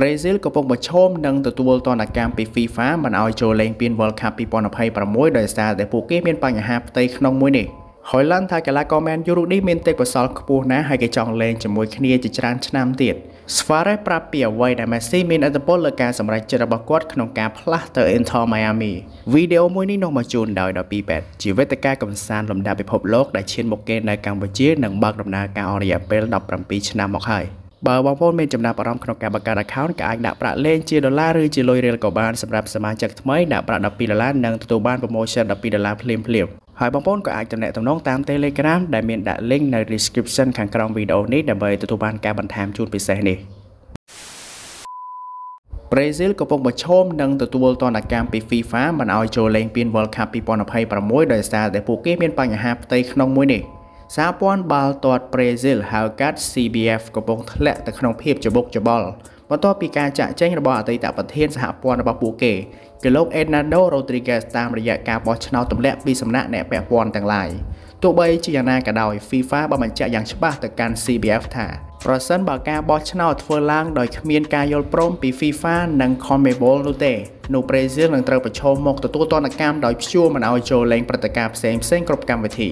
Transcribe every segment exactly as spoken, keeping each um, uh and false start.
บราซิลก็ปกบชมดังตัวตอนนักการปีฟีฟ้ามันเอาโจเลงเปียนวอลคัพปีปอนอภัยประมวยโดยซาแต่ผู้เกี่ยเป็นปัญหาเตะขนมมวยนี่หอยลันทากลาคอมเมนต์ยูรุดีเมนเตกว่าซอลคูนะให้กับจองเลงจมวยคณีจิจรันชนามติดสฟาเรสปราเปียวไว้ในเมสซี่มินอัตโปลเลการสำหรับเจอร์บกอดขนมการพลัสเตอร์อินทอร์ไมอามีวิดีโอมวยนี้นองมาจูนดาวดาวปีแปดชีวิตตะการกับซานลำดาไปพบโลกได้เชียนบกเกนในกัมพูชีหนังบักดำนาการอริยาเป็นระดับประปีชนามอกไฮเบอร์บางพวกมีจำนวนประรำขนมการประกาศข่าวกับอังดับประเล่นจีดอลลาร์หรือจีลอยเรียลกบาลสำหรับสมาชิกทั้งหมดดับประดับปีดอลลาร์นังตัวบ้านโปรโมชั่นดับปีดอลลาร์เพลียมเพลียวหอยบางพวกก็อาจจำแนกตำน้องตามเทเลกราฟได้มีดับลิงก์ใน description ข้างกล่องวิดีโอนี้ดับเบอร์ตัวบ้านการบันทามจูนพิเศษนี้บราซิลก็ปกบชมดังตัวตอนนักการปีฟีฟ้ามันเอาโจเลงเปียนวอลคัพปีปอนอภัยประมวยโดยซาแต่ผู้เกี่ยเป็นปัญหาเตะขนมมวยนี่ซาปอนบอลตอดบราซิลหากัด ซี บี เอฟ ก็ปกและแต่ขนมเพียบจะบกจะบอลมาต่อปีการจะแจ้งระบาดในต่างประเทศสหปอนระบาดปูเกเกลโลกเอ็นนาโดโรดริเกสตามระยะการบอลชนะตำแหน่งปีสำนักแหนแปะปอนต่างหลายตัวใบจียานากระดอยฟีฟ้าบมันจะอย่างฉบับแต่การ ซี บี เอฟ ท่าประสันบาการบอลชนะเฟอร์ล่างโดยขมีนการโยนโปรมปีฟีฟ้านังคอมเมบอลลูเตนูเบรซิลหลังเตอร์ประชมมกตัวตอนนักการโดยชั่วมันเอาโจเลงประกาศเซมเส้นกรบกรรมวิธี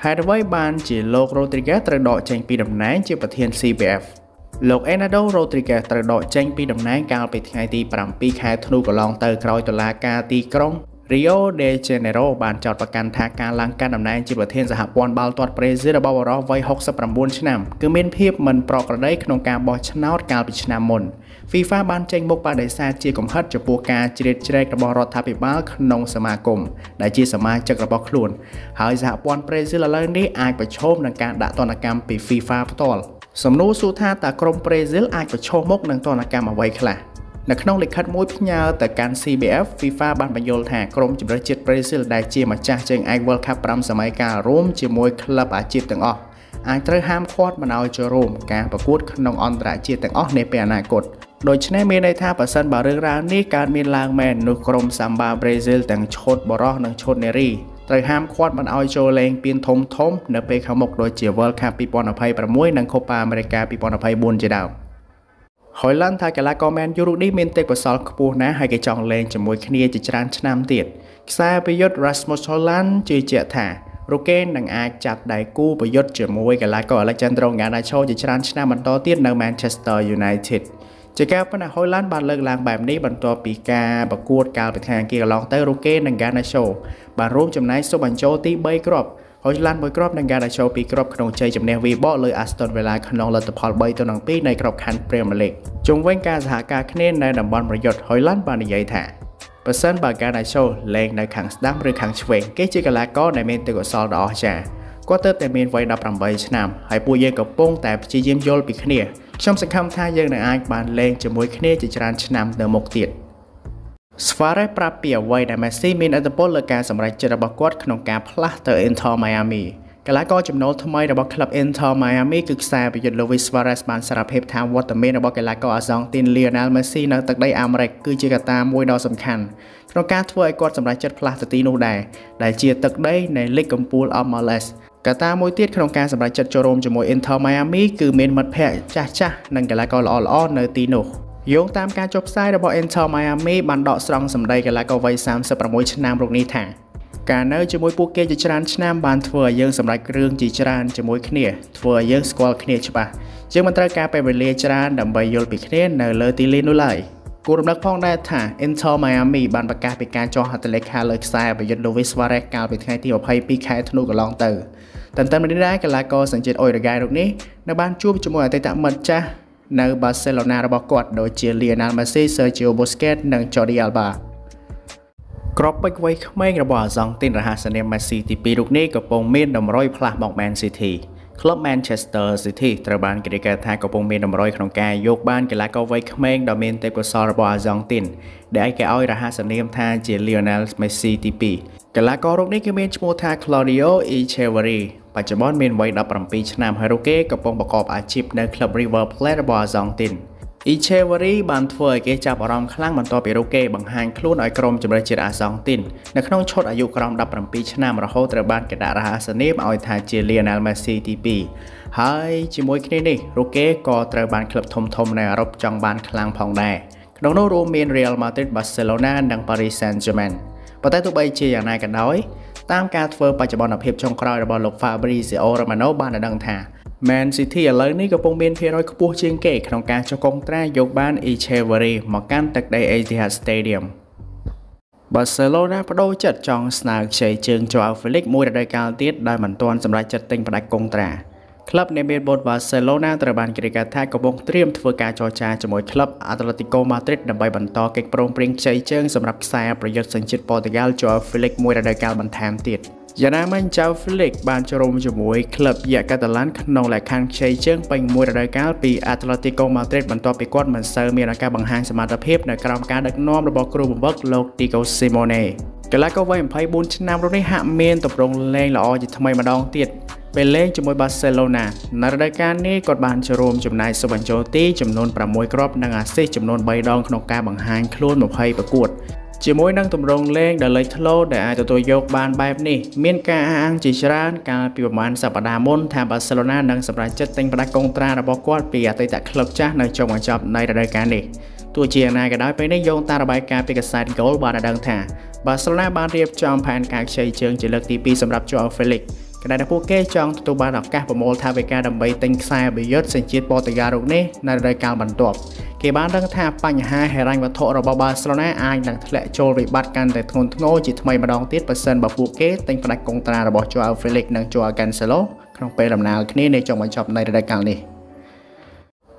ไฮเดไว้บานจีโลกโรดริเกสตระดอแจงปีดำน้ำจีประเทศ ซี บี เอฟโลกเอนาโดโรดริเกสตระดอแจ้งปีดำน้ำการปิดไงตีปรำปีแคทนูกับลองเตอร์กรอยตุลากาตีกรงริโอเดเจเนโรบานจอดประกันทางการล้างการดำน้ำจีประเทศสหปอนบาลตอดเบรซิลบาวรอไว้หกสปรัมบุนชนามคือเมนเพียบมันปลอกกระได้ขนมการบอลชนะการปิดชนามมนฟีฟ่าบานแจ้งบกปาไดซาจีกมฮัดจะปูการจีเรจเรกบอลรถทับปีบ้าขนมสมาคมได้จีสมาจักรบอลคลุนหายสหปอนเบรซิลเล่นนี้อายประชมในการด่าตอนกรรมปีฟีฟ่าฟุตบอลสำนูสูท่าแต่กรมบราซิลอาจจะโชว์มกนังตอนกรรมเอาไว้ค่ะนักน้องเล็กคัดมวยพิญญาแต่การ ซี บี เอฟ ฟีฟ่าบานบัญญัติแห่งกรมจิบระจิตบราซิลได้เจียมาจากเจงไอเวิลด์คัพปรำสมัยการร่วมจิมวยคลับอาชีพต่างออกอังเตอร์ห้ามควอดมันเอาจะร่วมการประกวดขนมออนตราจีต่างออกในปีอนาคตโดยชนะเมในท่าประสันบาเรื่องราวนี้การมีลางแมนนุกรมซัมบาบราซิลแต่งชดบอร์นังชดเนรีเตยห้ามควอดมันเอาโจเลงเปียนทมทมเนเปขมกโดยเจียวเวิลด์คัพปีปอนอภัยประมวยนังโคปาอเมริกาปีปอนอภัยบุญเจดาวหอยลันทากลากอมแมนยูรุดีเมนเตกว่าซอลคูนะให้กับจองเลงจมวยคณีจิจรันชนามติดซาประยศรัสมุสฮอลลันจีเจตารูเกนนังอาจับได้กู้ประยศจมวยกลากอและจันตรงงานอาโชจิจรันชนามมันต่อเตี้ยนในแมนเชสเตอร์ยูไนเต็ดจะแก้ปัญหาหอยล้านบาทเลิกลางแบบนี้บรรทัดปีกาประกวดการไปแทงกีฬาลองเตอร์โรเก้นังการนาโชบาร่วมจำนายโซบันโจตีใบกรอบหอยล้านใบกรอบนังการนาโชปีกรอบขนมใจจำแนววีบอเลยอัสตันเวลาขนมลัตพอลใบตัวหนังปีในกรอบคันเปรียมเล็กจงเว้นการสหการคะแนนในดับบอลประโยชน์หอยล้านบาทใหญ่แท้เปอร์เซ็นต์บาการนาโชแรงในขังดั้มหรือขังเชวงเกจิกาลาก็ในเมนเตกซอลดอชาก็เติร์แต่เมนไว้ดับรำใบชนามหายปูเยกับป้งแต่จีเยี่ยมโยลปีคะแนนช่องสังคมไทยยังในอายบานเลงจมวยคเนจิจรันชนามเดอมกติดสฟาเรสปราเปียวไว้ในเมสซี่มินอัตโปเลการสำหรับเจอร์บกอดขนมการพลัสเตอร์อินทอร์ไมอามีกลาก็จำนวนทำไมระบบคลับอินทอร์ไมอามีกึกแซบไปหยุดลูวิสวาเรสบานสารเพปทางวอตเตอร์เมนระบบกลาก็อาซองตินเลียนาลเมสซี่นักตักได้อามเร็กคือจิกาตามวยดอสำคัญขนมการถ้วยกอดสำหรับเจอพลัสตีนูได้ได้เจียตักได้ในลีกกัมพูลออมมาเลสกตามวยเตี้ยขนมการสำหรับจัดโจรมจมวยเอ็นทอร์ไมอามีคือเมนมัดแพะจ้าจ้านั่นกลากอลอ้อนเนตีโนโยงตามการจบสายระบบเอ็นทอร์ไมอามีบันดาสตรองสำได้กลากอไว้สามสปรมวยชนามตรงนี้แทงการเนื้อจมวยปูเกจิจรันชนามบานเถื่อยังสำหรับเรื่องจิจรันจมวยเขี่ยเถื่อยังสกอลเขี่ยใช่ปะยังมันตระการไปเวลจิจรันดับใบโยลปิเขี่ยเนเลตีลินุไลกูรำลักพ้องได้ท่าเอ็นทอร์ไมอามีบันประกาศเป็นการจอหัตเลคาเลิกสายไปหยุดลูวิสวาเรสกาไปไงที่อภัยปีแคทนูกับลองเตอร์แต่ตอนนี้ได้กันลากอสังเกตโอยระไกตรงนี้ในบ้านจูบจมูกแต่ตะมัดจ้าในบาร์เซโลนาระบกอดโดยเจเลียนาเมสซี่เซอร์จิโอ บุสเกตส์นังจอร์ดิอัลบากรอบไปไว้ไม่กระบอกสองตินรหัสเนมเมสซี่ที่ปีลูกนี้กับปงเมนดมร้อยพลาบอกแมนซิตี้คลับแมนเชสเตอร์ซิตี้ตระบานกิจการทางกระปงเมนดมร้อยขนมแกยกบ้านกันลากอไว้เมงดอมเมนเตกซอระบสองตินได้แกอ้อยรหัสเนมทางเจเลียนาเมสซี่ที่ปีกันลากอลูกนี้คือเมนชโมทา Claudio Echeverriปัจจุบันเมนไว้ดับปรำปีชนามฮารุเกะกับปงประกอบอาชีพในคลับริเวอร์เพลตบอลซองติน Echeverri บันทเวยเกจับอารมณ์คลั่งบรรทอเปโรเกบังหันคลุ้นอ้อยกรมจำเลยเจอาสองตินในขนมชดอายุกรมดับปรำปีชนะมรโหดระบาดกระดาษหาสเนปอ้อยทาเจเลียนาเมซี่ทีปีไฮจิมวยคลินิกโรเกกอตระบาดคลับทมทมในรบจังบานคลังพองแดงน้องโรเมียนเรอัลมาดริดบาร์เซโลนาดังปารีสแซงต์แจร์แมนประเทศตุบายเชียอย่างนายกันน้อยตามการเฟอร์ปัจจุบันอภิชงครอยระบอลลกฟาบริซิโอรามาโนบ้านดังทาแมนซิตี้อะไรนี่กับปงเบนเพียร้อยกับปูเชียงเกะขนมการชกงตรายกบ้านอีเชเวอรีมากันตักไดเอติฮัดสเตเดียมบาร์เซโลนาประโดจัดจองสนาเชยเชิงโจอาเฟลิกซ์มวยรายการติดได้เหมือนตอนสำหรับจัดติงประดับกงตราคลับในเมลบอร์นบาร์เซโลนาตระบันกิริการท่ากระบงเตรียมทัวร์การจอจาจมวยคลับแอตเลติโกมาดริดนำใบบันตอเก็กโปร่งเปล่งใจเจิงสำหรับแซ่ประโยชน์สัญชิตโปรตุเกสจอเฟลิกซ์มวยรายการบันแทมติดยานามันเจ้าเฟลิกซ์บานจรมจมวยคลับยากาตาลันขนองแหลกคันใจเจิงเป็นมวยรายการปีแอตเลติโกมาดริดบันตอไปกวาดมันเซอร์เมียนาการบังหันสมาร์ทเพียบในกรรมการดักน้อมระบบกรูบัมเบิร์กโลติโกซิโมเน่กล่าวก็ไว้ไพ่บุญชนะรุ่นในหะเมนตบลงแรงละอจิตทำไมมาดองติดเป็นเล่นจมวยบาร์เซโลนาในรายการนี้กดบานจะรวมจำนายสวรรค์โจตีจำนวนประมวยกรอบนางอาซีจำนวนใบดองขนมกาบังหางคล้วนหมกไพ่ประกวดจมวยนั่งตุ่มรงเล่งเดลัยทะโลแต่อาจจะตัวยกบานแบบนี้เมียนกาอังจิชรันการปีประมาณสัปดาห์มนทางบาร์เซโลนาดังสำหรับจัดเต็งประกงตราระบกวาดปีอาติตะคลับจ้าในจังหวะจับในรายการนี้ตัวเชียงนายก็ได้ไปในโยงตาระบายการเป็นกษัตริย์โกลบาลดังแท้บาร์เซโลนาบานเรียบจอมแผนการเชยเชิงจิเลิกตีปีสำหรับโจเฟลิกซ์ในนักผู้แก้จองตัวบาร์ดกาประมวลทางไปการดำเบย์ติงไซเบียร์สัญชิตโปรตุเกสนี้ในรายการบรรทุกเกี่ยบ้านดังท่าปัญหาให้รังวัตถุระบบบาร์เซโลนาอายดังทะเลโจริบัตกันแต่ทนโง่จิตทำไมมาดองติดเปอร์เซ็นต์แบบผู้แก้ติงประกงตราระบบโจอาเฟลิกซ์ดังโจอาแกนเซโลครองไปลำนาวคนี้ในจังหวัดชอบในรายการนี้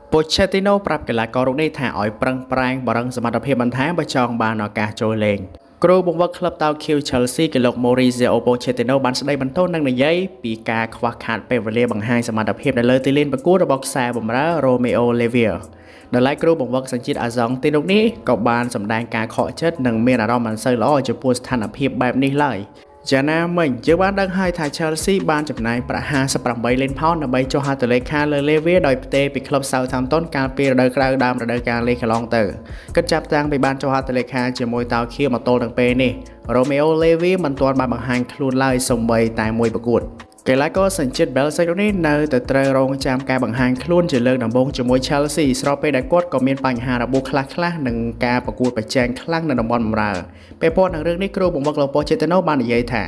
โปเชติโน่ปรับกีฬากอล์ฟได้ถ่ายอ้อยปรังปรางบารังสมัติเพียบบันท้ายประจองบาร์นอกาโจเลงกรูบอกว่าคลับตาวคิวเชลซีกับลกโมริเซโอโปเชติโนบันสไลบันโต้นั่งในยัยปีกาควักขาดเปเวเล่บังไฮสมาร์ทเพียบในเลอติลินประกูดบอกแซบมระโรเมโอเลเวียโดยไล่กรูบอกว่าสัญจิตอาซองตินกนี้กับบานสำแดงการขอเชิดหนึ่งเมียนารอมันเซอร์ล้อจะปูสถานอภิบแบบนี้เลยจานาเหมือนเจ้าบ้านดังไฮไทยเชลซีบานจับนายประหารสปรัมใบเลนพาวน์ในใบโจฮาตเลคาเลเลเวียดอยเตปิคลับเซาทำต้นการปีระดับกลางดามระดับการเลคลองเตอร์ก็จับจางไปบานโจฮาตเลคาเจมวยตาวเคียวมาโตดังเปนี่โรเมโอเลวีมันตัวมาบังหันคลูนไล่สมใบตายมวยประกวดเกล้าก็สัญชิตเบลเซโรนี่เนอแต่เตรโรงจามการบังหันคลูนจะเลิกดังบงเจมวยเชลซีสโตรเปดักกอดก็มีปัญหาระบุคลักคลักหนึ่งการประกวดไปแจงคลั่งในดับบอลมราไปพอดังเรื่องนี้ครูบอกว่าเราโปเชติโนบานใหญ่แท้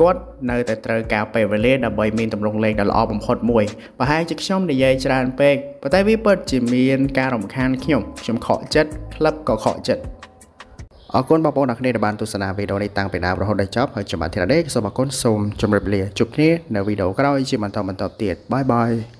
กดในแต่เตรกาวไปเวเล่ดับใบมีนตำรงเลงดับอ้อมพดมวยประหารจิกช่อมในใหญ่จานเป๊กประเทศวิปจิมีนการรำคาญขี้หยงชมขอจัดคลับก็ขอจัดออกคนบางคนนักเรียนบาลตุสนาวิดีโอในต่างเป็นอาบรอได้จับให้จำมาเทระเด็กสมัครคนสมจำเรียบเรียจุดนี้ในวิดีโอก็เราอิจิมันต่อมันต่อเตียดบายบาย